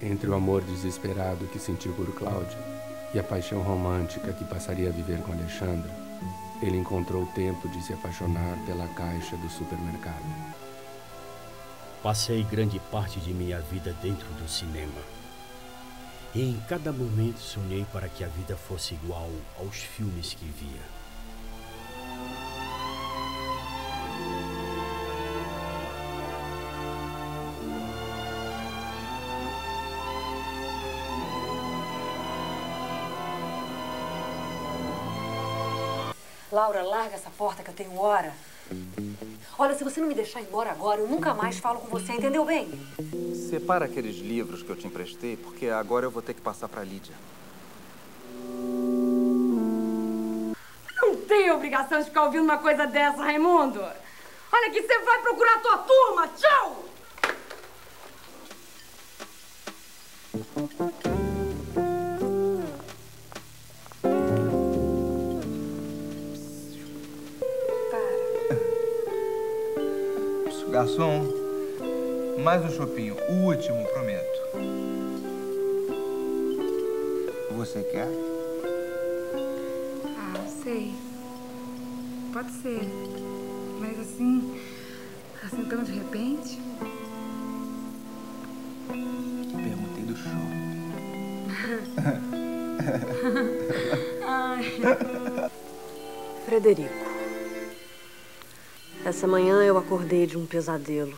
Entre o amor desesperado que sentiu por Cláudio e a paixão romântica que passaria a viver com Alexandra, ele encontrou tempo de se apaixonar pela caixa do supermercado. Passei grande parte de minha vida dentro do cinema. E em cada momento sonhei para que a vida fosse igual aos filmes que via. Laura, larga essa porta que eu tenho hora. Olha, se você não me deixar embora agora, eu nunca mais falo com você, entendeu bem? Separa aqueles livros que eu te emprestei, porque agora eu vou ter que passar pra Lídia. Não tenho obrigação de ficar ouvindo uma coisa dessa, Raimundo. Olha que você vai procurar a tua turma. Tchau! Garçom, mais um chopinho, o último, prometo. Você quer? Ah, sei. Pode ser. Mas assim tão de repente... Perguntei do shopping. Ai. Frederico. Essa manhã eu acordei de um pesadelo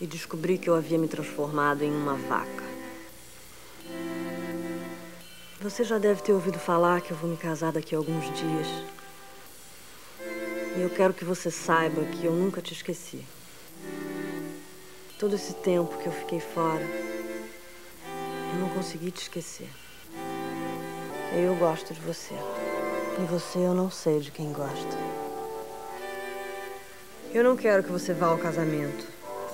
e descobri que eu havia me transformado em uma vaca. Você já deve ter ouvido falar que eu vou me casar daqui a alguns dias. E eu quero que você saiba que eu nunca te esqueci. Todo esse tempo que eu fiquei fora, eu não consegui te esquecer. Eu gosto de você. E você eu não sei de quem gosta. Eu não quero que você vá ao casamento,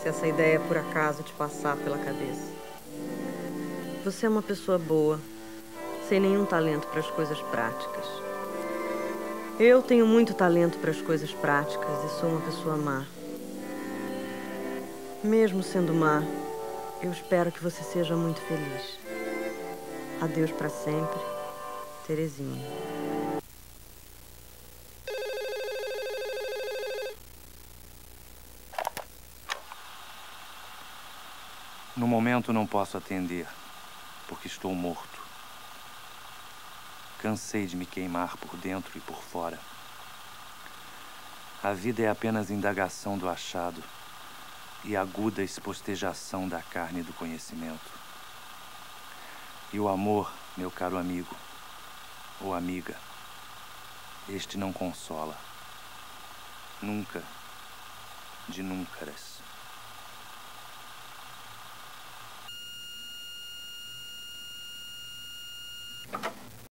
se essa ideia por acaso te passar pela cabeça. Você é uma pessoa boa, sem nenhum talento para as coisas práticas. Eu tenho muito talento para as coisas práticas e sou uma pessoa má. Mesmo sendo má, eu espero que você seja muito feliz. Adeus para sempre, Terezinha. No momento, não posso atender, porque estou morto. Cansei de me queimar por dentro e por fora. A vida é apenas indagação do achado e aguda espostejação da carne do conhecimento. E o amor, meu caro amigo ou amiga, este não consola. Nunca, de nuncaras.